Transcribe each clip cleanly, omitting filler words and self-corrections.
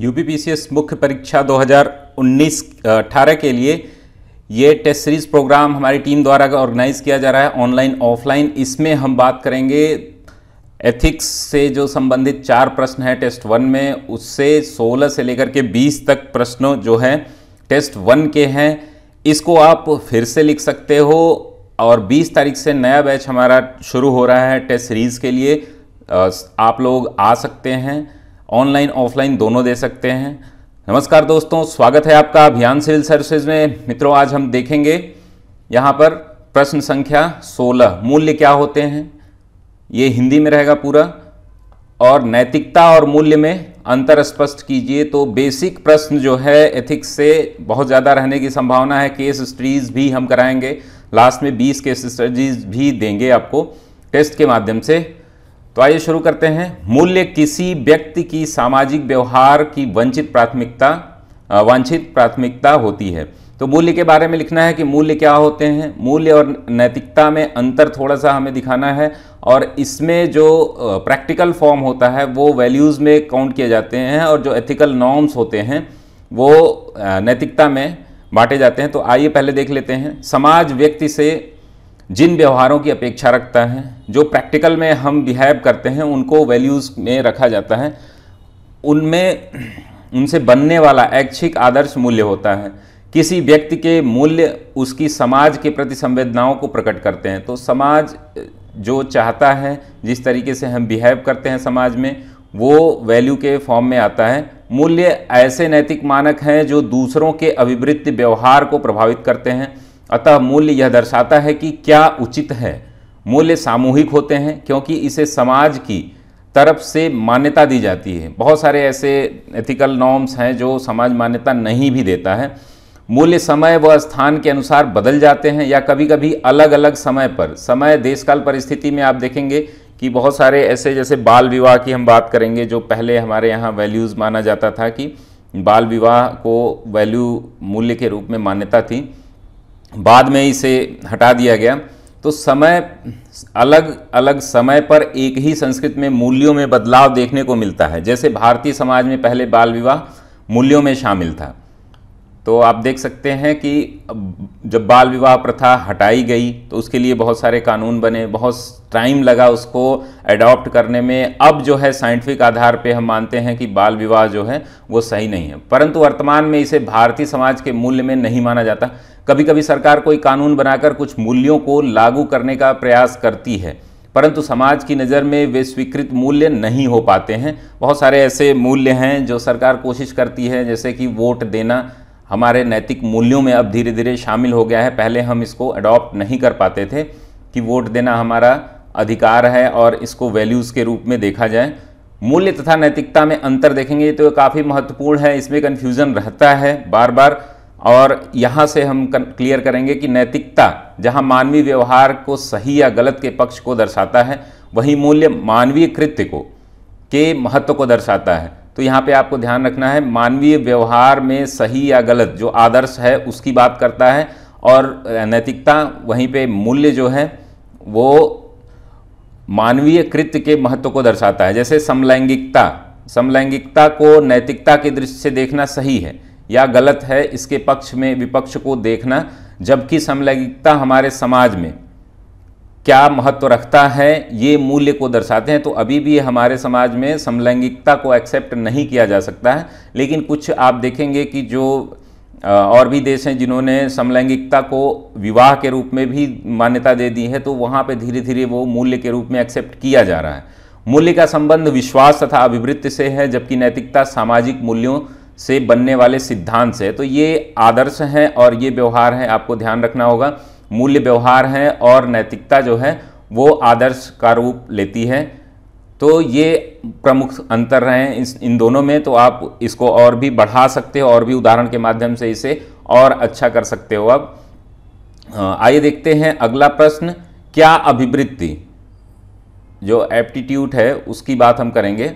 UPPCS मुख्य परीक्षा 2019-18 के लिए ये टेस्ट सीरीज़ प्रोग्राम हमारी टीम द्वारा ऑर्गेनाइज़ किया जा रहा है ऑनलाइन ऑफलाइन। इसमें हम बात करेंगे एथिक्स से जो संबंधित 4 प्रश्न हैं टेस्ट 1 में, उससे 16 से लेकर के 20 तक प्रश्नों जो हैं टेस्ट 1 के हैं, इसको आप फिर से लिख सकते हो। और 20 तारीख से नया बैच हमारा शुरू हो रहा है टेस्ट सीरीज़ के लिए, आप लोग आ सकते हैं, ऑनलाइन ऑफलाइन दोनों दे सकते हैं। नमस्कार दोस्तों, स्वागत है आपका अभियान सिविल सर्विस में। मित्रों, आज हम देखेंगे यहाँ पर प्रश्न संख्या 16, मूल्य क्या होते हैं, ये हिंदी में रहेगा पूरा, और नैतिकता और मूल्य में अंतर स्पष्ट कीजिए। तो बेसिक प्रश्न जो है एथिक्स से बहुत ज़्यादा रहने की संभावना है। केस स्टडीज़ भी हम कराएंगे, लास्ट में 20 केस स्टडीज़ भी देंगे आपको टेस्ट के माध्यम से। तो आइए शुरू करते हैं। मूल्य किसी व्यक्ति की सामाजिक व्यवहार की वांछित प्राथमिकता होती है। तो मूल्य के बारे में लिखना है कि मूल्य क्या होते हैं। मूल्य और नैतिकता में अंतर थोड़ा सा हमें दिखाना है, और इसमें जो प्रैक्टिकल फॉर्म होता है वो वैल्यूज़ में काउंट किए जाते हैं, और जो एथिकल नॉर्म्स होते हैं वो नैतिकता में बांटे जाते हैं। तो आइए पहले देख लेते हैं, समाज व्यक्ति से जिन व्यवहारों की अपेक्षा रखता है, जो प्रैक्टिकल में हम बिहेव करते हैं उनको वैल्यूज़ में रखा जाता है। उनमें उनसे बनने वाला ऐच्छिक आदर्श मूल्य होता है। किसी व्यक्ति के मूल्य उसकी समाज के प्रति संवेदनाओं को प्रकट करते हैं। तो समाज जो चाहता है, जिस तरीके से हम बिहेव करते हैं समाज में, वो वैल्यू के फॉर्म में आता है। मूल्य ऐसे नैतिक मानक हैं जो दूसरों के अभिवृत्ति व्यवहार को प्रभावित करते हैं। अतः मूल्य यह दर्शाता है कि क्या उचित है। मूल्य सामूहिक होते हैं क्योंकि इसे समाज की तरफ से मान्यता दी जाती है। बहुत सारे ऐसे एथिकल नॉर्म्स हैं जो समाज मान्यता नहीं भी देता है। मूल्य समय व स्थान के अनुसार बदल जाते हैं, या कभी कभी अलग अलग समय पर, समय देश काल परिस्थिति में। आप देखेंगे कि बहुत सारे ऐसे, जैसे बाल विवाह की हम बात करेंगे, जो पहले हमारे यहाँ वैल्यूज़ माना जाता था कि बाल विवाह को वैल्यू मूल्य के रूप में मान्यता थी, बाद में इसे हटा दिया गया। तो समय, अलग अलग समय पर एक ही संस्कृत में मूल्यों में बदलाव देखने को मिलता है। जैसे भारतीय समाज में पहले बाल विवाह मूल्यों में शामिल था, तो आप देख सकते हैं कि जब बाल विवाह प्रथा हटाई गई तो उसके लिए बहुत सारे कानून बने, बहुत टाइम लगा उसको एडॉप्ट करने में। अब जो है साइंटिफिक आधार पे हम मानते हैं कि बाल विवाह जो है वो सही नहीं है, परंतु वर्तमान में इसे भारतीय समाज के मूल्य में नहीं माना जाता। कभी कभी सरकार कोई कानून बनाकर कुछ मूल्यों को लागू करने का प्रयास करती है, परंतु समाज की नज़र में वे स्वीकृत मूल्य नहीं हो पाते हैं। बहुत सारे ऐसे मूल्य हैं जो सरकार कोशिश करती है, जैसे कि वोट देना हमारे नैतिक मूल्यों में अब धीरे धीरे शामिल हो गया है। पहले हम इसको अडॉप्ट नहीं कर पाते थे कि वोट देना हमारा अधिकार है और इसको वैल्यूज़ के रूप में देखा जाए। मूल्य तथा नैतिकता में अंतर देखेंगे तो काफ़ी महत्वपूर्ण है, इसमें कन्फ्यूज़न रहता है बार बार, और यहाँ से हम क्लियर करेंगे कि नैतिकता जहाँ मानवीय व्यवहार को सही या गलत के पक्ष को दर्शाता है, वही मूल्य मानवीय कृत्य को के महत्व को दर्शाता है। तो यहाँ पे आपको ध्यान रखना है, मानवीय व्यवहार में सही या गलत जो आदर्श है उसकी बात करता है, और नैतिकता वहीं पे मूल्य जो है वो मानवीय कृत्य के महत्व को दर्शाता है। जैसे समलैंगिकता, समलैंगिकता को नैतिकता के दृष्टि से देखना सही है या गलत है, इसके पक्ष में विपक्ष को देखना, जबकि समलैंगिकता हमारे समाज में क्या महत्व रखता है ये मूल्य को दर्शाते हैं। तो अभी भी हमारे समाज में समलैंगिकता को एक्सेप्ट नहीं किया जा सकता है, लेकिन कुछ आप देखेंगे कि जो और भी देश हैं जिन्होंने समलैंगिकता को विवाह के रूप में भी मान्यता दे दी है, तो वहाँ पे धीरे धीरे वो मूल्य के रूप में एक्सेप्ट किया जा रहा है। मूल्य का संबंध विश्वास तथा अभिवृत्ति से है, जबकि नैतिकता सामाजिक मूल्यों से बनने वाले सिद्धांत से। तो ये आदर्श हैं और ये व्यवहार हैं, आपको ध्यान रखना होगा। मूल्य व्यवहार हैं और नैतिकता जो है वो आदर्श का रूप लेती है। तो ये प्रमुख अंतर रहे हैं इन दोनों में। तो आप इसको और भी बढ़ा सकते हो, और भी उदाहरण के माध्यम से इसे और अच्छा कर सकते हो। अब आइए देखते हैं अगला प्रश्न, क्या अभिवृत्ति जो एप्टीट्यूड है उसकी बात हम करेंगे।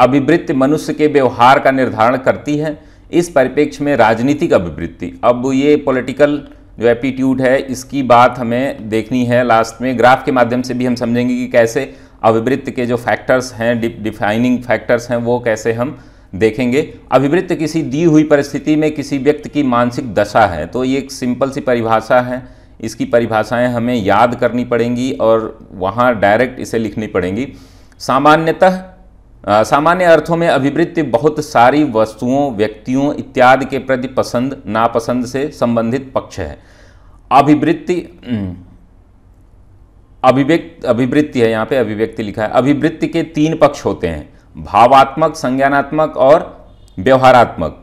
अभिवृत्ति मनुष्य के व्यवहार का निर्धारण करती है। इस परिप्रेक्ष्य में राजनीतिक अभिवृत्ति, अब ये पॉलिटिकल जो एप्टीट्यूड है इसकी बात हमें देखनी है। लास्ट में ग्राफ के माध्यम से भी हम समझेंगे कि कैसे अभिवृत्ति के जो फैक्टर्स हैं, डिफाइनिंग फैक्टर्स हैं, वो कैसे हम देखेंगे। अभिवृत्ति किसी दी हुई परिस्थिति में किसी व्यक्ति की मानसिक दशा है। तो ये एक सिंपल सी परिभाषा है, इसकी परिभाषाएं हमें याद करनी पड़ेंगी और वहाँ डायरेक्ट इसे लिखनी पड़ेंगी। सामान्यतः सामान्य अर्थों में अभिवृत्ति बहुत सारी वस्तुओं, व्यक्तियों इत्यादि के प्रति पसंद नापसंद से संबंधित पक्ष है। अभिवृत्ति है, यहाँ पे अभिव्यक्ति लिखा है। अभिवृत्ति के तीन पक्ष होते हैं, भावात्मक, संज्ञानात्मक और व्यवहारात्मक।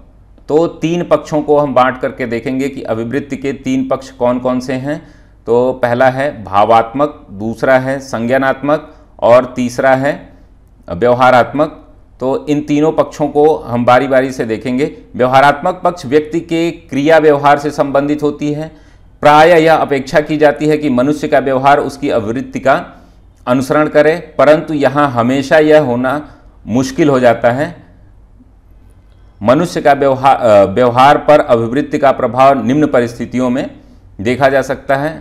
तो तीन पक्षों को हम बांट करके देखेंगे कि अभिवृत्ति के तीन पक्ष कौन कौन से हैं। तो पहला है भावात्मक, दूसरा है संज्ञानात्मक और तीसरा है व्यवहारात्मक। तो इन तीनों पक्षों को हम बारी बारी से देखेंगे। व्यवहारात्मक पक्ष व्यक्ति के क्रिया व्यवहार से संबंधित होती है। प्रायः यह अपेक्षा की जाती है कि मनुष्य का व्यवहार उसकी अभिवृत्ति का अनुसरण करे, परंतु यहाँ हमेशा यह होना मुश्किल हो जाता है। मनुष्य का व्यवहार पर अभिवृत्ति का प्रभाव निम्न परिस्थितियों में देखा जा सकता है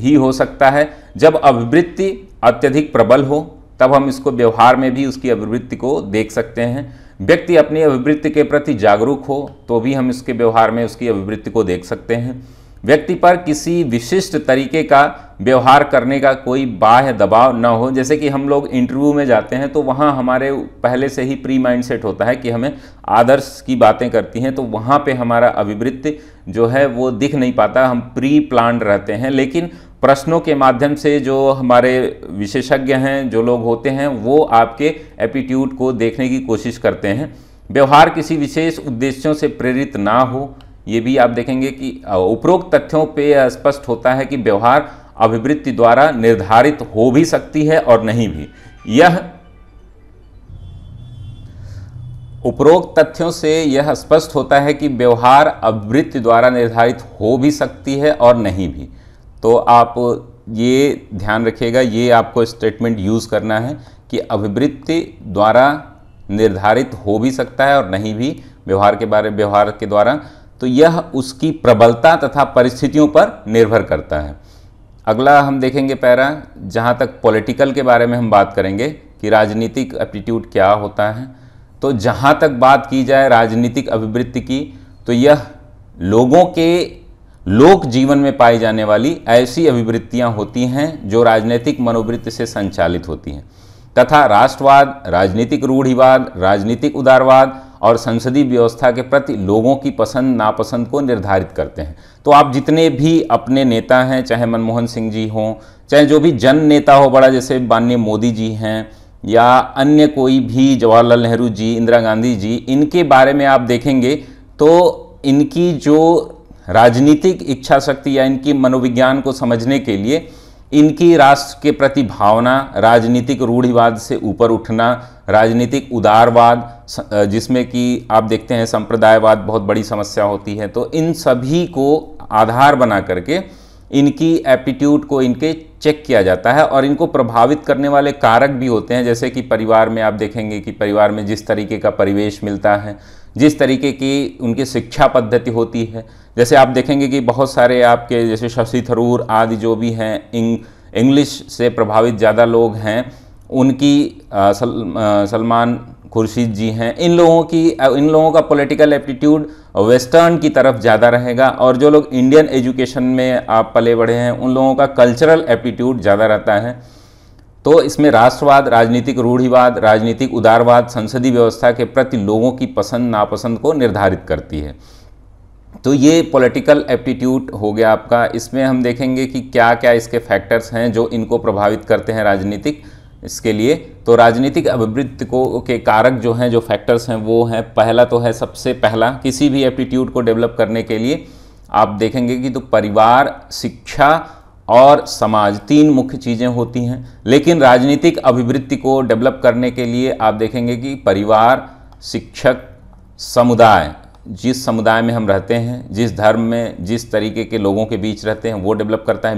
ही हो सकता है। जब अभिवृत्ति अत्यधिक प्रबल हो तब हम इसको व्यवहार में भी उसकी अभिवृत्ति को देख सकते हैं। व्यक्ति अपनी अभिवृत्ति के प्रति जागरूक हो तो भी हम इसके व्यवहार में उसकी अभिवृत्ति को देख सकते हैं। व्यक्ति पर किसी विशिष्ट तरीके का व्यवहार करने का कोई बाह्य दबाव ना हो। जैसे कि हम लोग इंटरव्यू में जाते हैं तो वहाँ हमारे पहले से ही प्री माइंड सेट होता है कि हमें आदर्श की बातें करती हैं, तो वहाँ पे हमारा अभिवृत्ति जो है वो दिख नहीं पाता, हम प्री प्लान्ड रहते हैं। लेकिन प्रश्नों के माध्यम से जो हमारे विशेषज्ञ हैं, जो लोग होते हैं, वो आपके एप्टीट्यूड को देखने की कोशिश करते हैं। व्यवहार किसी विशेष उद्देश्यों से प्रेरित ना हो, ये भी आप देखेंगे कि उपरोक्त तथ्यों पे स्पष्ट होता है कि व्यवहार अभिवृत्ति द्वारा निर्धारित हो भी सकती है और नहीं भी। यह उपरोक्त तथ्यों से यह स्पष्ट होता है कि व्यवहार अभिवृत्ति द्वारा निर्धारित हो भी सकती है और नहीं भी। तो आप ये ध्यान रखिएगा, ये आपको स्टेटमेंट यूज़ करना है कि अभिवृत्ति द्वारा निर्धारित हो भी सकता है और नहीं भी, व्यवहार के द्वारा। तो यह उसकी प्रबलता तथा परिस्थितियों पर निर्भर करता है। अगला हम देखेंगे पैरा, जहाँ तक पॉलिटिकल के बारे में हम बात करेंगे कि राजनीतिक एप्टीट्यूड क्या होता है। तो जहाँ तक बात की जाए राजनीतिक अभिवृत्ति की, तो यह लोगों के लोक जीवन में पाई जाने वाली ऐसी अभिवृत्तियां होती हैं जो राजनीतिक मनोवृत्ति से संचालित होती हैं तथा राष्ट्रवाद, राजनीतिक रूढ़िवाद, राजनीतिक उदारवाद और संसदीय व्यवस्था के प्रति लोगों की पसंद नापसंद को निर्धारित करते हैं। तो आप जितने भी अपने नेता हैं, चाहे मनमोहन सिंह जी हों, चाहे जो भी जन नेता हो बड़ा, जैसे माननीय मोदी जी हैं या अन्य कोई भी, जवाहरलाल नेहरू जी, इंदिरा गांधी जी, इनके बारे में आप देखेंगे तो इनकी जो राजनीतिक इच्छा शक्ति या इनकी मनोविज्ञान को समझने के लिए इनकी राष्ट्र के प्रति भावना, राजनीतिक रूढ़िवाद से ऊपर उठना, राजनीतिक उदारवाद जिसमें कि आप देखते हैं संप्रदायवाद बहुत बड़ी समस्या होती है, तो इन सभी को आधार बना करके इनकी एप्टीट्यूड को इनके चेक किया जाता है। और इनको प्रभावित करने वाले कारक भी होते हैं, जैसे कि परिवार में आप देखेंगे कि परिवार में जिस तरीके का परिवेश मिलता है, जिस तरीके की उनकी शिक्षा पद्धति होती है। जैसे आप देखेंगे कि बहुत सारे आपके जैसे शशि थरूर आदि जो भी हैं, इंग्लिश से प्रभावित ज़्यादा लोग हैं, उनकी सलमान खुर्शीद जी हैं, इन लोगों का पॉलिटिकल एप्टीट्यूड वेस्टर्न की तरफ ज़्यादा रहेगा। और जो लोग इंडियन एजुकेशन में आप पले बढ़े हैं उन लोगों का कल्चरल एप्टीट्यूड ज़्यादा रहता है। तो इसमें राष्ट्रवाद, राजनीतिक रूढ़िवाद, राजनीतिक उदारवाद संसदीय व्यवस्था के प्रति लोगों की पसंद नापसंद को निर्धारित करती है। तो ये पॉलिटिकल एप्टीट्यूड हो गया आपका। इसमें हम देखेंगे कि क्या क्या इसके फैक्टर्स हैं जो इनको प्रभावित करते हैं राजनीतिक इसके लिए। तो राजनीतिक अभिवृत्ति को के कारक जो हैं, जो फैक्टर्स हैं, वो हैं, पहला तो है सबसे पहला किसी भी एप्टीट्यूड को डेवलप करने के लिए आप देखेंगे कि तो परिवार, शिक्षा और समाज, तीन मुख्य चीज़ें होती हैं। लेकिन राजनीतिक अभिवृत्ति को डेवलप करने के लिए आप देखेंगे कि परिवार, शिक्षक, समुदाय, जिस समुदाय में हम रहते हैं, जिस धर्म में, जिस तरीके के लोगों के बीच रहते हैं, वो डेवलप करता है।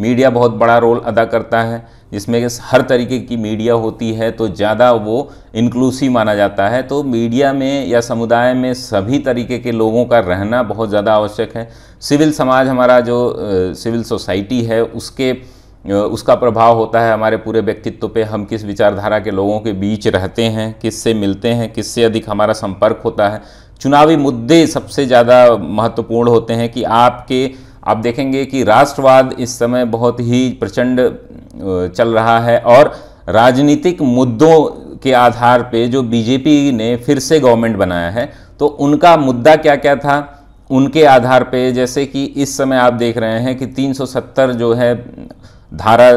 मीडिया बहुत बड़ा रोल अदा करता है, जिसमें हर तरीके की मीडिया होती है तो ज़्यादा वो इंक्लूसिव माना जाता है। तो मीडिया में या समुदाय में सभी तरीके के लोगों का रहना बहुत ज़्यादा आवश्यक है। सिविल समाज, हमारा जो सिविल सोसाइटी है, उसके उसका प्रभाव होता है हमारे पूरे व्यक्तित्व पे। हम किस विचारधारा के लोगों के बीच रहते हैं, किससे मिलते हैं, किससे अधिक हमारा संपर्क होता है। चुनावी मुद्दे सबसे ज़्यादा महत्वपूर्ण होते हैं कि आप देखेंगे कि राष्ट्रवाद इस समय बहुत ही प्रचंड चल रहा है और राजनीतिक मुद्दों के आधार पे जो बीजेपी ने फिर से गवर्नमेंट बनाया है तो उनका मुद्दा क्या क्या था उनके आधार पे, जैसे कि इस समय आप देख रहे हैं कि 370 जो है धारा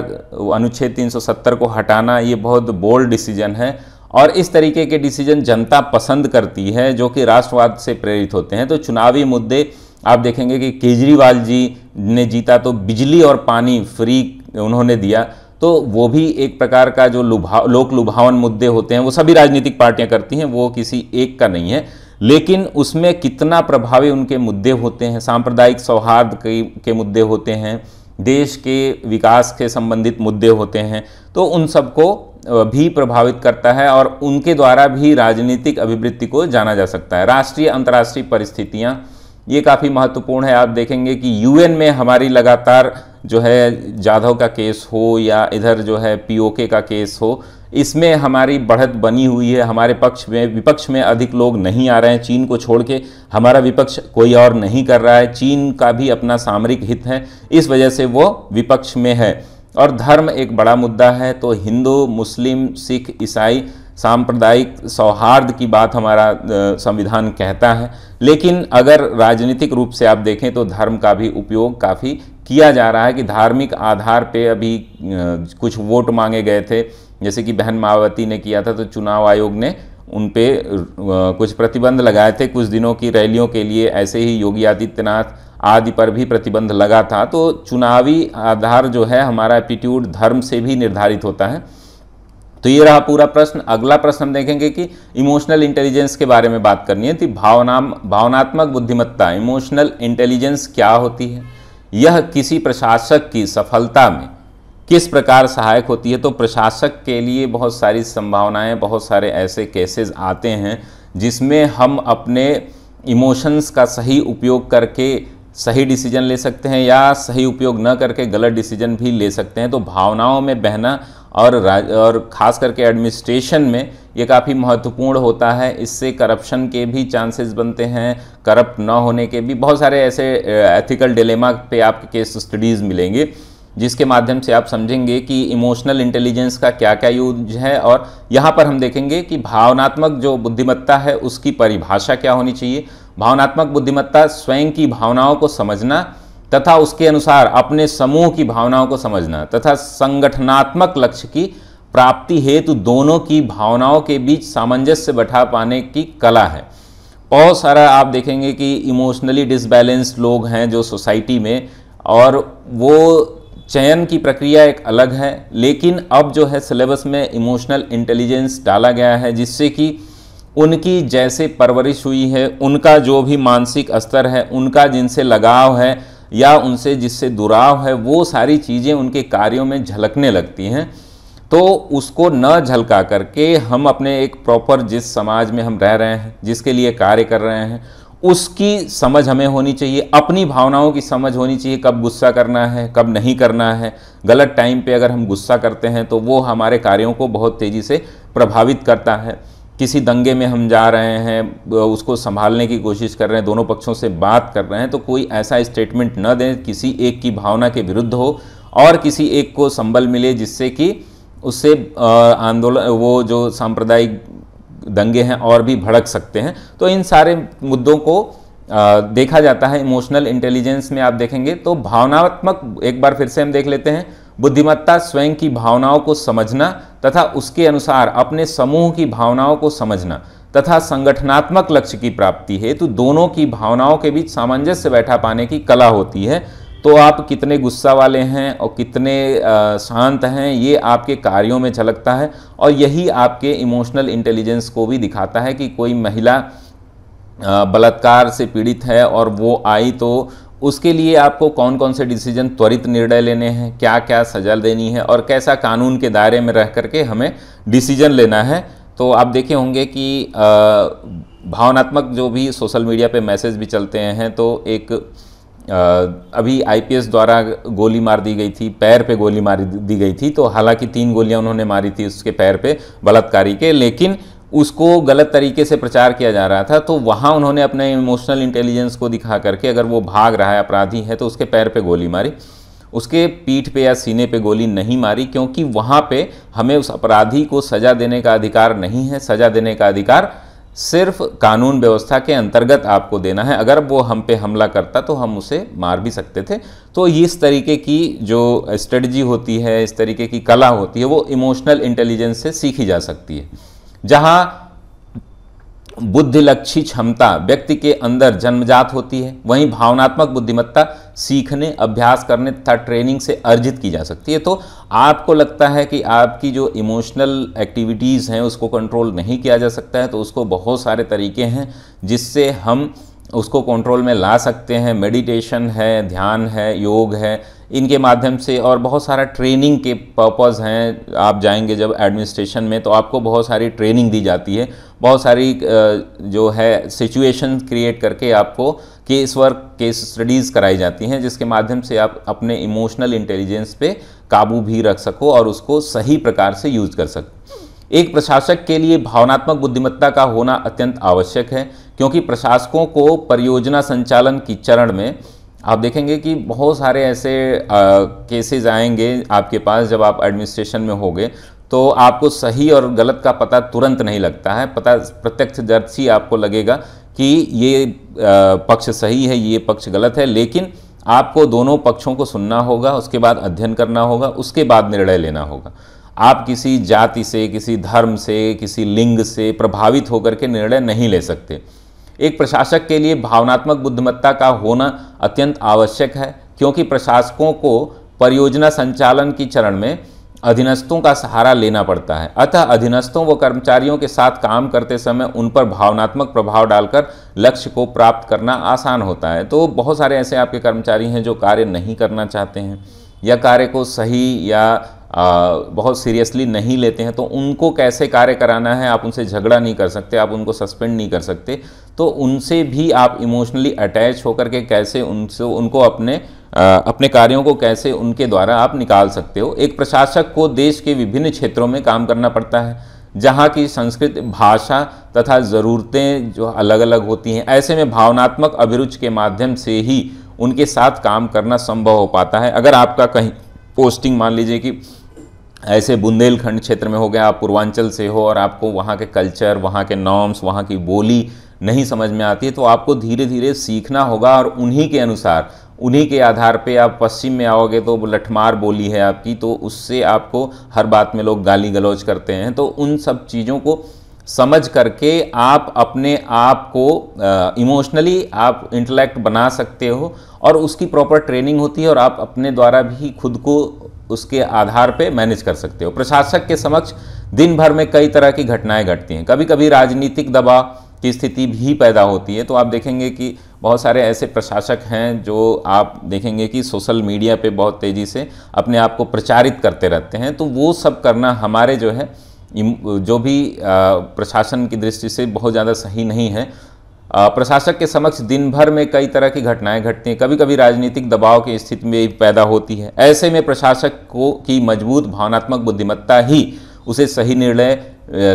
अनुच्छेद 370 को हटाना, ये बहुत बोल्ड डिसीजन है और इस तरीके के डिसीजन जनता पसंद करती है जो कि राष्ट्रवाद से प्रेरित होते हैं। तो चुनावी मुद्दे आप देखेंगे कि केजरीवाल जी ने जीता तो बिजली और पानी फ्री उन्होंने दिया, तो वो भी एक प्रकार का जो लोक लुभावन मुद्दे होते हैं वो सभी राजनीतिक पार्टियां करती हैं, वो किसी एक का नहीं है। लेकिन उसमें कितना प्रभावी उनके मुद्दे होते हैं, सांप्रदायिक सौहार्द के मुद्दे होते हैं, देश के विकास के संबंधित मुद्दे होते हैं, तो उन सबको भी प्रभावित करता है और उनके द्वारा भी राजनीतिक अभिवृत्ति को जाना जा सकता है। राष्ट्रीय अंतर्राष्ट्रीय परिस्थितियाँ ये काफ़ी महत्वपूर्ण है। आप देखेंगे कि यूएन में हमारी लगातार जो है जाधव का केस हो या इधर जो है पीओके का केस हो, इसमें हमारी बढ़त बनी हुई है। हमारे पक्ष में विपक्ष में अधिक लोग नहीं आ रहे हैं, चीन को छोड़ के हमारा विपक्ष कोई और नहीं कर रहा है। चीन का भी अपना सामरिक हित है, इस वजह से वो विपक्ष में है। और धर्म एक बड़ा मुद्दा है, तो हिंदू, मुस्लिम, सिख, ईसाई सांप्रदायिक सौहार्द की बात हमारा संविधान कहता है। लेकिन अगर राजनीतिक रूप से आप देखें तो धर्म का भी उपयोग काफ़ी किया जा रहा है कि धार्मिक आधार पे अभी कुछ वोट मांगे गए थे, जैसे कि बहन मायावती ने किया था, तो चुनाव आयोग ने उन पे कुछ प्रतिबंध लगाए थे। कुछ दिनों की रैलियों के लिए ऐसे ही योगी आदित्यनाथ आदि पर भी प्रतिबंध लगा था। तो चुनावी आधार जो है हमारा एप्टीट्यूड धर्म से भी निर्धारित होता है। तो ये रहा पूरा प्रश्न। अगला प्रश्न हम देखेंगे कि इमोशनल इंटेलिजेंस के बारे में बात करनी है, तो भावनात्मक बुद्धिमत्ता इमोशनल इंटेलिजेंस क्या होती है, यह किसी प्रशासक की सफलता में किस प्रकार सहायक होती है। तो प्रशासक के लिए बहुत सारी संभावनाएं, बहुत सारे ऐसे केसेस आते हैं जिसमें हम अपने इमोशंस का सही उपयोग करके सही डिसीजन ले सकते हैं या सही उपयोग न करके गलत डिसीजन भी ले सकते हैं। तो भावनाओं में बहना और ख़ास करके एडमिनिस्ट्रेशन में ये काफ़ी महत्वपूर्ण होता है। इससे करप्शन के भी चांसेस बनते हैं, करप्ट ना होने के भी। बहुत सारे ऐसे एथिकल डिलेमा पे आपके केस स्टडीज़ मिलेंगे जिसके माध्यम से आप समझेंगे कि इमोशनल इंटेलिजेंस का क्या क्या यूज है। और यहाँ पर हम देखेंगे कि भावनात्मक जो बुद्धिमत्ता है उसकी परिभाषा क्या होनी चाहिए। भावनात्मक बुद्धिमत्ता स्वयं की भावनाओं को समझना तथा उसके अनुसार अपने समूह की भावनाओं को समझना तथा संगठनात्मक लक्ष्य की प्राप्ति हेतु दोनों की भावनाओं के बीच सामंजस्य बैठा पाने की कला है। बहुत सारा आप देखेंगे कि इमोशनली डिसबैलेंस्ड लोग हैं जो सोसाइटी में, और वो चयन की प्रक्रिया एक अलग है। लेकिन अब जो है सिलेबस में इमोशनल इंटेलिजेंस डाला गया है जिससे कि उनकी जैसे परवरिश हुई है, उनका जो भी मानसिक स्तर है, उनका जिनसे लगाव है या उनसे जिससे दुराव है, वो सारी चीज़ें उनके कार्यों में झलकने लगती हैं। तो उसको न झलका करके हम अपने एक प्रॉपर जिस समाज में हम रह रहे हैं, जिसके लिए कार्य कर रहे हैं, उसकी समझ हमें होनी चाहिए, अपनी भावनाओं की समझ होनी चाहिए। कब गुस्सा करना है, कब नहीं करना है। गलत टाइम पे अगर हम गुस्सा करते हैं तो वो हमारे कार्यों को बहुत तेज़ी से प्रभावित करता है। किसी दंगे में हम जा रहे हैं, उसको संभालने की कोशिश कर रहे हैं, दोनों पक्षों से बात कर रहे हैं, तो कोई ऐसा स्टेटमेंट न दें किसी एक की भावना के विरुद्ध हो और किसी एक को संबल मिले जिससे कि उससे आंदोलन, वो जो सांप्रदायिक दंगे हैं, और भी भड़क सकते हैं। तो इन सारे मुद्दों को देखा जाता है इमोशनल इंटेलिजेंस में। आप देखेंगे तो भावनात्मक, एक बार फिर से हम देख लेते हैं, बुद्धिमत्ता स्वयं की भावनाओं को समझना तथा उसके अनुसार अपने समूह की भावनाओं को समझना तथा संगठनात्मक लक्ष्य की प्राप्ति हेतु दोनों की भावनाओं के बीच सामंजस्य बैठा पाने की कला होती है। तो आप कितने गुस्सा वाले हैं और कितने शांत हैं, ये आपके कार्यों में झलकता है और यही आपके इमोशनल इंटेलिजेंस को भी दिखाता है। कि कोई महिला बलात्कार से पीड़ित है और वो आई, तो उसके लिए आपको कौन कौन से डिसीजन, त्वरित निर्णय लेने हैं, क्या क्या सजा देनी है और कैसा कानून के दायरे में रह करके हमें डिसीजन लेना है। तो आप देखे होंगे कि भावनात्मक जो भी सोशल मीडिया पे मैसेज भी चलते हैं, तो एक अभी आईपीएस द्वारा गोली मार दी गई थी, पैर पे गोली मार दी गई थी, तो हालांकि 3 गोलियां उन्होंने मारी थी उसके पैर पे बलात्कारी के, लेकिन उसको गलत तरीके से प्रचार किया जा रहा था, तो वहाँ उन्होंने अपने इमोशनल इंटेलिजेंस को दिखा करके अगर वो भाग रहा है अपराधी है तो उसके पैर पे गोली मारी, उसके पीठ पे या सीने पे गोली नहीं मारी, क्योंकि वहाँ पे हमें उस अपराधी को सज़ा देने का अधिकार नहीं है। सज़ा देने का अधिकार सिर्फ कानून व्यवस्था के अंतर्गत आपको देना है। अगर वो हम पे हमला करता तो हम उसे मार भी सकते थे। तो ये इस तरीके की जो स्ट्रेटजी होती है, इस तरीके की कला होती है, वो इमोशनल इंटेलिजेंस से सीखी जा सकती है। जहाँ बुद्धिलक्षी क्षमता व्यक्ति के अंदर जन्मजात होती है, वहीं भावनात्मक बुद्धिमत्ता सीखने, अभ्यास करने तथा ट्रेनिंग से अर्जित की जा सकती है। तो आपको लगता है कि आपकी जो इमोशनल एक्टिविटीज़ हैं उसको कंट्रोल नहीं किया जा सकता है, तो उसको बहुत सारे तरीके हैं जिससे हम उसको कंट्रोल में ला सकते हैं। मेडिटेशन है, ध्यान है, योग है, इनके माध्यम से, और बहुत सारा ट्रेनिंग के पर्पज़ हैं। आप जाएंगे जब एडमिनिस्ट्रेशन में तो आपको बहुत सारी ट्रेनिंग दी जाती है, बहुत सारी जो है सिचुएशन क्रिएट करके आपको केस वर्क, केस स्टडीज़ कराई जाती हैं, जिसके माध्यम से आप अपने इमोशनल इंटेलिजेंस पे काबू भी रख सको और उसको सही प्रकार से यूज़ कर सको। एक प्रशासक के लिए भावनात्मक बुद्धिमत्ता का होना अत्यंत आवश्यक है, क्योंकि प्रशासकों को परियोजना संचालन की चरण में आप देखेंगे कि बहुत सारे ऐसे केसेज आएंगे आपके पास। जब आप एडमिनिस्ट्रेशन में होगे तो आपको सही और गलत का पता तुरंत नहीं लगता है, पता प्रत्यक्षदर्शी आपको लगेगा कि ये पक्ष सही है, ये पक्ष गलत है, लेकिन आपको दोनों पक्षों को सुनना होगा, उसके बाद अध्ययन करना होगा, उसके बाद निर्णय लेना होगा। आप किसी जाति से, किसी धर्म से, किसी लिंग से प्रभावित होकर के निर्णय नहीं ले सकते। एक प्रशासक के लिए भावनात्मक बुद्धिमत्ता का होना अत्यंत आवश्यक है, क्योंकि प्रशासकों को परियोजना संचालन की चरण में अधीनस्थों का सहारा लेना पड़ता है। अतः अधीनस्थों व कर्मचारियों के साथ काम करते समय उन पर भावनात्मक प्रभाव डालकर लक्ष्य को प्राप्त करना आसान होता है। तो बहुत सारे ऐसे आपके कर्मचारी हैं जो कार्य नहीं करना चाहते हैं या कार्य को सही या बहुत सीरियसली नहीं लेते हैं, तो उनको कैसे कार्य कराना है, आप उनसे झगड़ा नहीं कर सकते, आप उनको सस्पेंड नहीं कर सकते, तो उनसे भी आप इमोशनली अटैच होकर के कैसे उनको अपने कार्यों को कैसे उनके द्वारा आप निकाल सकते हो। एक प्रशासक को देश के विभिन्न क्षेत्रों में काम करना पड़ता है, जहाँ की संस्कृति, भाषा तथा ज़रूरतें जो अलग अलग होती हैं। ऐसे में भावनात्मक अभिरुचि के माध्यम से ही उनके साथ काम करना संभव हो पाता है। अगर आपका कहीं पोस्टिंग, मान लीजिए कि ऐसे बुंदेलखंड क्षेत्र में हो गया, आप पूर्वांचल से हो और आपको वहाँ के कल्चर, वहाँ के नॉर्म्स, वहाँ की बोली नहीं समझ में आती है, तो आपको धीरे धीरे सीखना होगा और उन्हीं के अनुसार, उन्हीं के आधार पे आप पश्चिम में आओगे तो लठमार बोली है आपकी, तो उससे आपको हर बात में लोग गाली गलौज करते हैं, तो उन सब चीज़ों को समझ करके आप अपने आप को इमोशनली आप इंटेलेक्ट बना सकते हो, और उसकी प्रॉपर ट्रेनिंग होती है और आप अपने द्वारा भी खुद को उसके आधार पे मैनेज कर सकते हो। प्रशासक के समक्ष दिन भर में कई तरह की घटनाएं घटती हैं। कभी कभी राजनीतिक दबाव की स्थिति भी पैदा होती है, तो आप देखेंगे कि बहुत सारे ऐसे प्रशासक हैं जो आप देखेंगे कि सोशल मीडिया पे बहुत तेज़ी से अपने आप को प्रचारित करते रहते हैं, तो वो सब करना हमारे जो है जो भी प्रशासन की दृष्टि से बहुत ज़्यादा सही नहीं है। प्रशासक के समक्ष दिन भर में कई तरह की घटनाएं घटती हैं, कभी कभी राजनीतिक दबाव की स्थिति में पैदा होती है। ऐसे में प्रशासक को की मजबूत भावनात्मक बुद्धिमत्ता ही उसे सही निर्णय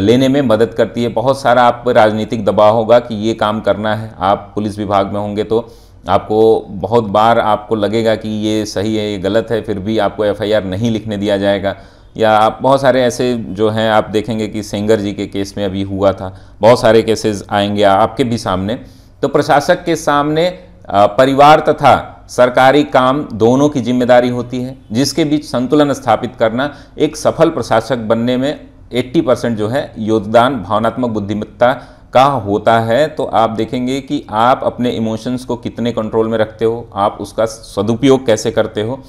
लेने में मदद करती है। बहुत सारा आप पर राजनीतिक दबाव होगा कि ये काम करना है, आप पुलिस विभाग में होंगे तो आपको बहुत बार आपको लगेगा कि ये सही है, ये गलत है, फिर भी आपको एफआईआर नहीं लिखने दिया जाएगा। या आप बहुत सारे ऐसे जो हैं आप देखेंगे कि सेंगर जी के केस में अभी हुआ था, बहुत सारे केसेस आएंगे आपके भी सामने। तो प्रशासक के सामने परिवार तथा सरकारी काम दोनों की जिम्मेदारी होती है, जिसके बीच संतुलन स्थापित करना। एक सफल प्रशासक बनने में 80% जो है योगदान भावनात्मक बुद्धिमत्ता का होता है। तो आप देखेंगे कि आप अपने इमोशंस को कितने कंट्रोल में रखते हो, आप उसका सदुपयोग कैसे करते हो,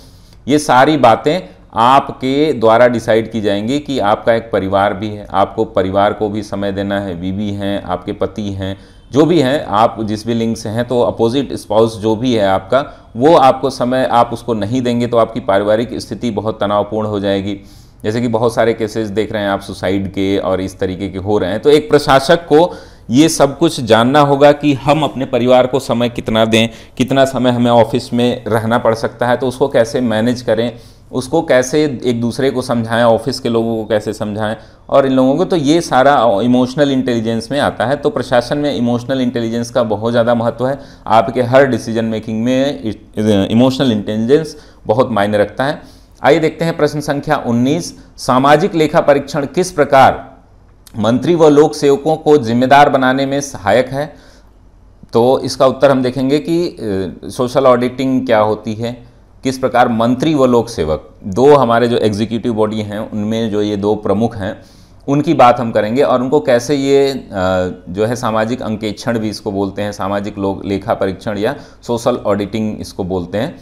ये सारी बातें आपके द्वारा डिसाइड की जाएंगी कि आपका एक परिवार भी है, आपको परिवार को भी समय देना है। बीवी हैं, आपके पति हैं, जो भी हैं, आप जिस भी लिंग से हैं, तो अपोजिट स्पाउस जो भी है आपका, वो आपको समय आप उसको नहीं देंगे तो आपकी पारिवारिक स्थिति बहुत तनावपूर्ण हो जाएगी। जैसे कि बहुत सारे केसेस देख रहे हैं आप सुसाइड के और इस तरीके के हो रहे हैं। तो एक प्रशासक को ये सब कुछ जानना होगा कि हम अपने परिवार को समय कितना दें, कितना समय हमें ऑफिस में रहना पड़ सकता है, तो उसको कैसे मैनेज करें, उसको कैसे एक दूसरे को समझाएं, ऑफिस के लोगों को कैसे समझाएं और इन लोगों को, तो ये सारा इमोशनल इंटेलिजेंस में आता है। तो प्रशासन में इमोशनल इंटेलिजेंस का बहुत ज़्यादा महत्व है। आपके हर डिसीजन मेकिंग में इमोशनल इंटेलिजेंस बहुत मायने रखता है। आइए देखते हैं प्रश्न संख्या 19, सामाजिक लेखा परीक्षण किस प्रकार मंत्री व लोक सेवकों को जिम्मेदार बनाने में सहायक है? तो इसका उत्तर हम देखेंगे कि सोशल ऑडिटिंग क्या होती है, किस प्रकार मंत्री व लोक सेवक, दो हमारे जो एग्जीक्यूटिव बॉडी हैं उनमें जो ये दो प्रमुख हैं उनकी बात हम करेंगे और उनको कैसे ये जो है सामाजिक अंकेक्षण भी इसको बोलते हैं, सामाजिक लोक लेखा परीक्षण या सोशल ऑडिटिंग इसको बोलते हैं,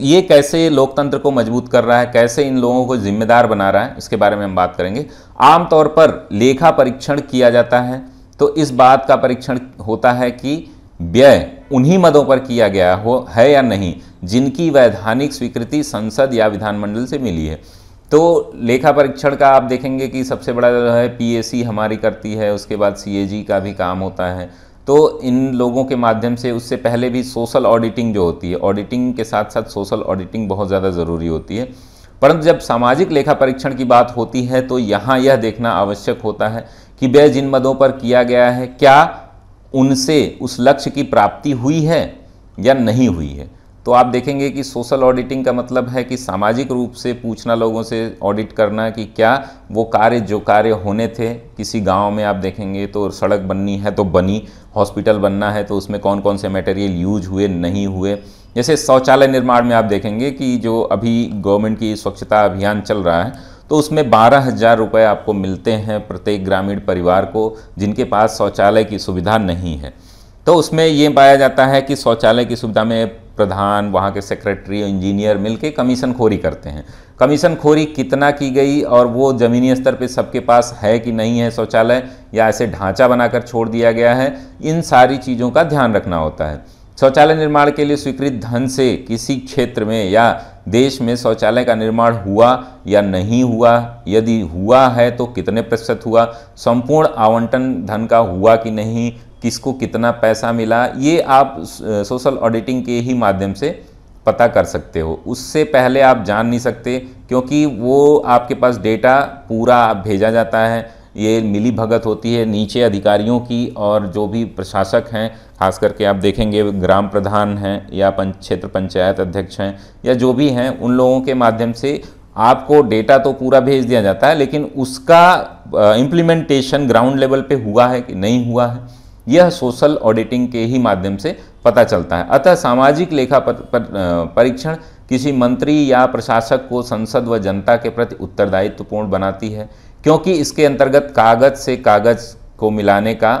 ये कैसे लोकतंत्र को मजबूत कर रहा है, कैसे इन लोगों को जिम्मेदार बना रहा है, इसके बारे में हम बात करेंगे। आमतौर पर लेखा परीक्षण किया जाता है तो इस बात का परीक्षण होता है कि व्यय उन्हीं मदों पर किया गया हो है या नहीं जिनकी वैधानिक स्वीकृति संसद या विधानमंडल से मिली है। तो लेखा परीक्षण का आप देखेंगे कि सबसे बड़ा जो है पीएसी हमारी करती है, उसके बाद सीएजी का भी काम होता है। तो इन लोगों के माध्यम से, उससे पहले भी सोशल ऑडिटिंग जो होती है, ऑडिटिंग के साथ साथ सोशल ऑडिटिंग बहुत ज़्यादा ज़रूरी होती है। परंतु जब सामाजिक लेखा परीक्षण की बात होती है तो यहाँ यह देखना आवश्यक होता है कि व्यय जिन मदों पर किया गया है क्या उनसे उस लक्ष्य की प्राप्ति हुई है या नहीं हुई है। तो आप देखेंगे कि सोशल ऑडिटिंग का मतलब है कि सामाजिक रूप से पूछना, लोगों से ऑडिट करना कि क्या वो कार्य जो कार्य होने थे, किसी गांव में आप देखेंगे तो सड़क बननी है तो बनी, हॉस्पिटल बनना है तो उसमें कौन कौन से मटेरियल यूज हुए नहीं हुए। जैसे शौचालय निर्माण में आप देखेंगे कि जो अभी गवर्नमेंट की स्वच्छता अभियान चल रहा है तो उसमें 12,000 रुपये आपको मिलते हैं प्रत्येक ग्रामीण परिवार को जिनके पास शौचालय की सुविधा नहीं है। तो उसमें ये पाया जाता है कि शौचालय की सुविधा में प्रधान, वहाँ के सेक्रेटरी, इंजीनियर मिलके कमीशन खोरी करते हैं। कमीशन खोरी कितना की गई और वो ज़मीनी स्तर पे सबके पास है कि नहीं है शौचालय, या ऐसे ढांचा बनाकर छोड़ दिया गया है, इन सारी चीज़ों का ध्यान रखना होता है। शौचालय निर्माण के लिए स्वीकृत धन से किसी क्षेत्र में या देश में शौचालय का निर्माण हुआ या नहीं हुआ, यदि हुआ है तो कितने प्रतिशत हुआ, संपूर्ण आवंटन धन का हुआ कि नहीं, किसको कितना पैसा मिला, ये आप सोशल ऑडिटिंग के ही माध्यम से पता कर सकते हो। उससे पहले आप जान नहीं सकते क्योंकि वो आपके पास डेटा पूरा भेजा जाता है, ये मिली भगत होती है नीचे अधिकारियों की और जो भी प्रशासक हैं, खास करके आप देखेंगे ग्राम प्रधान हैं या क्षेत्र पंचायत अध्यक्ष हैं या जो भी हैं, उन लोगों के माध्यम से आपको डेटा तो पूरा भेज दिया जाता है लेकिन उसका इम्प्लीमेंटेशन ग्राउंड लेवल पे हुआ है कि नहीं हुआ है, यह सोशल ऑडिटिंग के ही माध्यम से पता चलता है। अतः सामाजिक लेखा परीक्षण किसी मंत्री या प्रशासक को संसद व जनता के प्रति उत्तरदायित्वपूर्ण बनाती है क्योंकि इसके अंतर्गत कागज से कागज को मिलाने का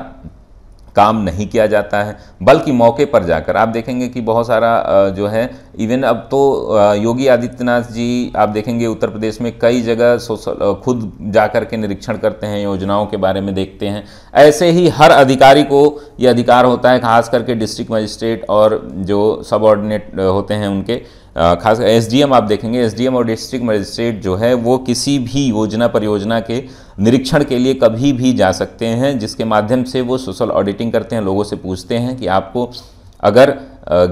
काम नहीं किया जाता है बल्कि मौके पर जाकर आप देखेंगे कि बहुत सारा जो है, इवन अब तो योगी आदित्यनाथ जी आप देखेंगे उत्तर प्रदेश में कई जगह सोशल खुद जाकर के निरीक्षण करते हैं, योजनाओं के बारे में देखते हैं। ऐसे ही हर अधिकारी को ये अधिकार होता है, खास करके डिस्ट्रिक्ट मजिस्ट्रेट और जो सबऑर्डिनेट होते हैं उनके, खास एसडीएम आप देखेंगे, एसडीएम और डिस्ट्रिक्ट मजिस्ट्रेट जो है वो किसी भी योजना परियोजना के निरीक्षण के लिए कभी भी जा सकते हैं, जिसके माध्यम से वो सोशल ऑडिटिंग करते हैं, लोगों से पूछते हैं कि आपको अगर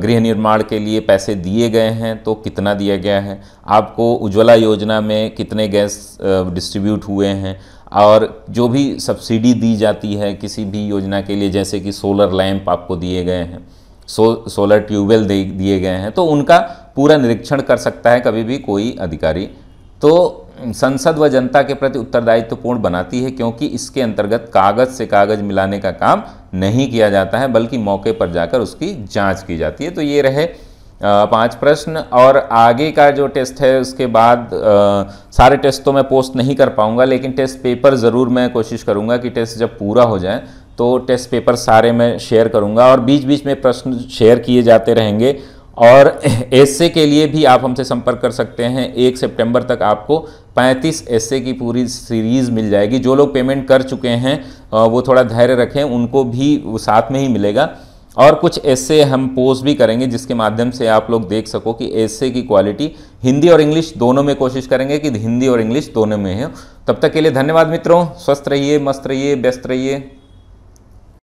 गृह निर्माण के लिए पैसे दिए गए हैं तो कितना दिया गया है, आपको उज्ज्वला योजना में कितने गैस डिस्ट्रीब्यूट हुए हैं और जो भी सब्सिडी दी जाती है किसी भी योजना के लिए, जैसे कि सोलर लैंप आपको दिए गए हैं, सोलर ट्यूबवेल दिए गए हैं, तो उनका पूरा निरीक्षण कर सकता है कभी भी कोई अधिकारी। तो संसद व जनता के प्रति उत्तरदायित्वपूर्ण बनाती है क्योंकि इसके अंतर्गत कागज से कागज मिलाने का काम नहीं किया जाता है बल्कि मौके पर जाकर उसकी जांच की जाती है। तो ये रहे 5 प्रश्न और आगे का जो टेस्ट है उसके बाद सारे टेस्ट तो मैं पोस्ट नहीं कर पाऊँगा लेकिन टेस्ट पेपर ज़रूर मैं कोशिश करूँगा कि टेस्ट जब पूरा हो जाए तो टेस्ट पेपर सारे मैं शेयर करूँगा और बीच बीच में प्रश्न शेयर किए जाते रहेंगे। और एस्से के लिए भी आप हमसे संपर्क कर सकते हैं, 1 सितंबर तक आपको 35 एस्से की पूरी सीरीज़ मिल जाएगी। जो लोग पेमेंट कर चुके हैं वो थोड़ा धैर्य रखें, उनको भी वो साथ में ही मिलेगा। और कुछ एस्से हम पोस्ट भी करेंगे जिसके माध्यम से आप लोग देख सको कि एस्से की क्वालिटी, हिंदी और इंग्लिश दोनों में कोशिश करेंगे कि हिंदी और इंग्लिश दोनों में हो। तब तक के लिए धन्यवाद मित्रों, स्वस्थ रहिए, मस्त रहिए, व्यस्त रहिए।